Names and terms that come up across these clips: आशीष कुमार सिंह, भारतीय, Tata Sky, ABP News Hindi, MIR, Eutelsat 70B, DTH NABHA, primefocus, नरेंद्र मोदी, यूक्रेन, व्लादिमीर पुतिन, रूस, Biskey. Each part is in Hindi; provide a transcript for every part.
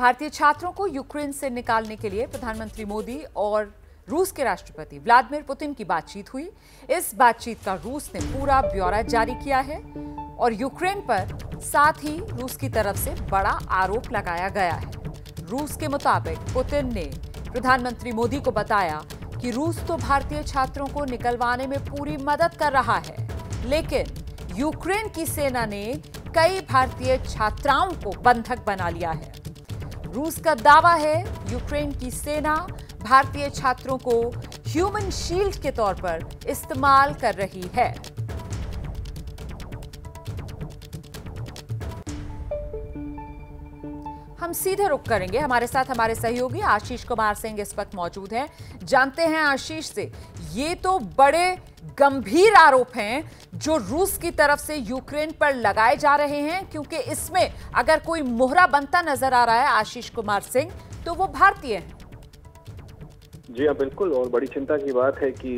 भारतीय छात्रों को यूक्रेन से निकालने के लिए प्रधानमंत्री मोदी और रूस के राष्ट्रपति व्लादिमीर पुतिन की बातचीत हुई। इस बातचीत का रूस ने पूरा ब्यौरा जारी किया है और यूक्रेन पर साथ ही रूस की तरफ से बड़ा आरोप लगाया गया है। रूस के मुताबिक पुतिन ने प्रधानमंत्री मोदी को बताया कि रूस तो भारतीय छात्रों को निकलवाने में पूरी मदद कर रहा है, लेकिन यूक्रेन की सेना ने कई भारतीय छात्राओं को बंधक बना लिया है। रूस का दावा है यूक्रेन की सेना भारतीय छात्रों को ह्यूमन शील्ड के तौर पर इस्तेमाल कर रही है। हम सीधे रुख करेंगे, हमारे साथ हमारे सहयोगी आशीष कुमार सिंह इस वक्त मौजूद हैं। जानते हैं आशीष से, ये तो बड़े गंभीर आरोप हैं जो रूस की तरफ से यूक्रेन पर लगाए जा रहे हैं, क्योंकि इसमें अगर कोई मोहरा बनता नजर आ रहा है आशीष कुमार सिंह तो वो भारतीय हैं। जी हाँ, बिल्कुल। और बड़ी चिंता की बात है कि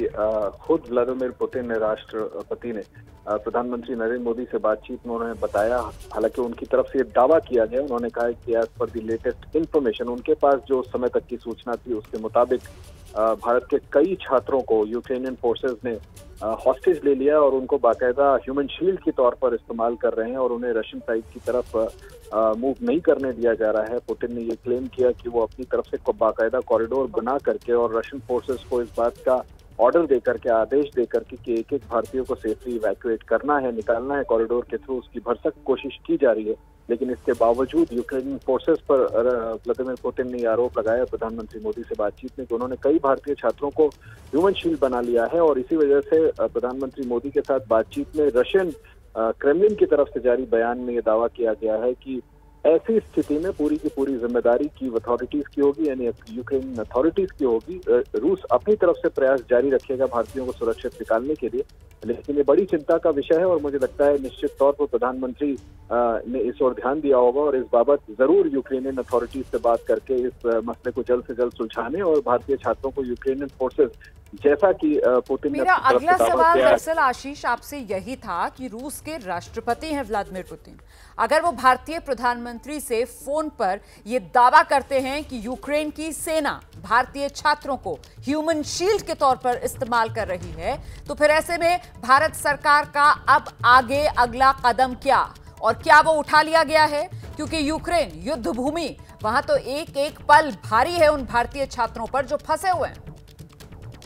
खुद व्लादिमीर पुतिन ने, राष्ट्रपति ने प्रधानमंत्री नरेंद्र मोदी से बातचीत में उन्होंने बताया, हालांकि उनकी तरफ से दावा किया गया, उन्होंने कहा कि as per the latest information, उनके पास जो उस समय तक की सूचना थी उसके मुताबिक भारत के कई छात्रों को यूक्रेनियन फोर्सेज ने हॉस्टेज ले लिया और उनको बाकायदा ह्यूमन शील्ड के तौर पर इस्तेमाल कर रहे हैं और उन्हें रशियन साइड की तरफ मूव नहीं करने दिया जा रहा है। पुतिन ने ये क्लेम किया कि वो अपनी तरफ से बाकायदा कॉरिडोर बना करके और रशियन फोर्सेज को इस बात का ऑर्डर दे करके, आदेश दे करके कि एक एक भारतीयों को सेफली इवैक्यूएट करना है, निकालना है कॉरिडोर के थ्रू, उसकी भरसक कोशिश की जा रही है। लेकिन इसके बावजूद यूक्रेन फोर्सेस पर व्लादिमीर पुतिन ने आरोप लगाया प्रधानमंत्री मोदी से बातचीत में कि उन्होंने कई भारतीय छात्रों को ह्यूमन शील्ड बना लिया है और इसी वजह से प्रधानमंत्री मोदी के साथ बातचीत में रशियन क्रेमलिन की तरफ से जारी बयान में ये दावा किया गया है कि ऐसी स्थिति में पूरी की पूरी जिम्मेदारी की अथॉरिटीज की होगी, यानी यूक्रेन अथॉरिटीज की होगी। रूस अपनी तरफ से प्रयास जारी रखेगा भारतीयों को सुरक्षित निकालने के लिए, लेकिन ये बड़ी चिंता का विषय है और मुझे लगता है निश्चित तौर पर प्रधानमंत्री ने इस ओर ध्यान दिया होगा और इस बाबत जरूर यूक्रेनियन अथॉरिटीज से बात करके इस मसले को जल्द से जल्द सुलझाने और भारतीय छात्रों को यूक्रेनियन फोर्सेज, जैसा कि पुतिन ने अपनी तरफ से दावा किया। मेरा अगला सवाल दरअसल आशीष आपसे यही था कि रूस के राष्ट्रपति हैं व्लादिमीर पुतिन, अगर वो भारतीय प्रधानमंत्री से फोन पर ये दावा करते हैं कि यूक्रेन की सेना भारतीय छात्रों को ह्यूमन शील्ड के तौर पर इस्तेमाल कर रही है, तो फिर ऐसे में भारत सरकार का अब आगे अगला कदम क्या, और क्या वो उठा लिया गया है? क्योंकि यूक्रेन युद्ध भूमि, वहां तो एक एक पल भारी है उन भारतीय छात्रों पर जो फंसे हुए हैं।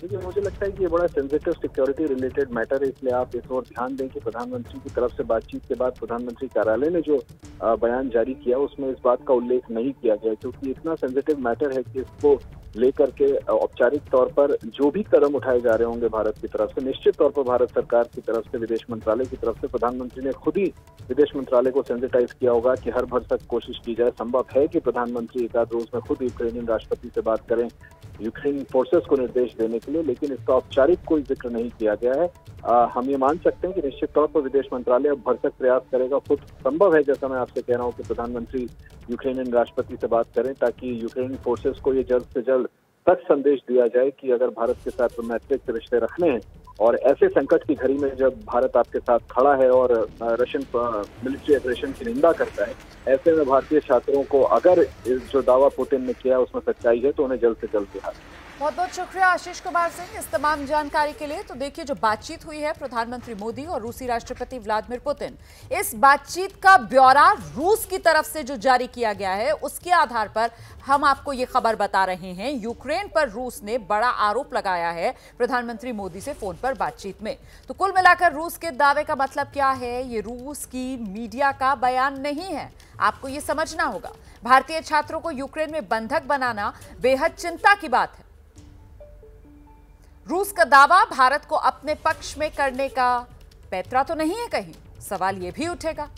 देखिए, मुझे लगता है कि ये बड़ा सेंसिटिव सिक्योरिटी रिलेटेड मैटर है, इसलिए आप इस ओर ध्यान दें कि प्रधानमंत्री की तरफ से बातचीत के बाद प्रधानमंत्री कार्यालय ने जो बयान जारी किया उसमें इस बात का उल्लेख नहीं किया गया, क्योंकि इतना सेंसिटिव मैटर है कि इसको लेकर के औपचारिक तौर पर जो भी कदम उठाए जा रहे होंगे भारत की तरफ से, निश्चित तौर पर भारत सरकार की तरफ से, विदेश मंत्रालय की तरफ से, प्रधानमंत्री ने खुद ही विदेश मंत्रालय को सेंसिटाइज किया होगा कि हर भरसक कोशिश की जाए। संभव है कि प्रधानमंत्री एक आध रोज में खुद यूक्रेनियन राष्ट्रपति से बात करें यूक्रेन फोर्सेस को निर्देश देने के लिए, लेकिन इसका औपचारिक कोई जिक्र नहीं किया गया है। हम ये मान सकते हैं कि निश्चित तौर पर विदेश मंत्रालय अब भरसक प्रयास करेगा, खुद संभव है, जैसा मैं आपसे कह रहा हूँ, कि प्रधानमंत्री यूक्रेनियन राष्ट्रपति से बात करें ताकि यूक्रेनियन फोर्सेस को ये जल्द से जल्द तक संदेश दिया जाए कि अगर भारत के साथ मैत्रीपूर्ण रिश्ते रखने हैं और ऐसे संकट की घड़ी में जब भारत आपके साथ खड़ा है और रशियन मिलिट्री एग्रेशन की निंदा करता है, ऐसे में भारतीय छात्रों को अगर जो दावा पुतिन ने किया उसमें सच्चाई है तो उन्हें जल्द से जल्द दिया। बहुत बहुत शुक्रिया आशीष कुमार सिंह इस तमाम जानकारी के लिए। तो देखिए, जो बातचीत हुई है प्रधानमंत्री मोदी और रूसी राष्ट्रपति व्लादिमीर पुतिन, इस बातचीत का ब्यौरा रूस की तरफ से जो जारी किया गया है उसके आधार पर हम आपको ये खबर बता रहे हैं। यूक्रेन पर रूस ने बड़ा आरोप लगाया है प्रधानमंत्री मोदी से फोन पर बातचीत में। तो कुल मिलाकर रूस के दावे का मतलब क्या है, ये रूस की मीडिया का बयान नहीं है, आपको ये समझना होगा। भारतीय छात्रों को यूक्रेन में बंधक बनाना बेहद चिंता की बात है। रूस का दावा भारत को अपने पक्ष में करने का पैतरा तो नहीं है कहीं, सवाल ये भी उठेगा।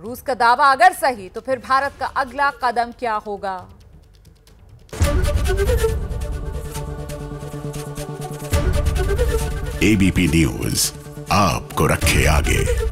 रूस का दावा अगर सही तो फिर भारत का अगला कदम क्या होगा? एबीपी न्यूज़ आपको रखे आगे।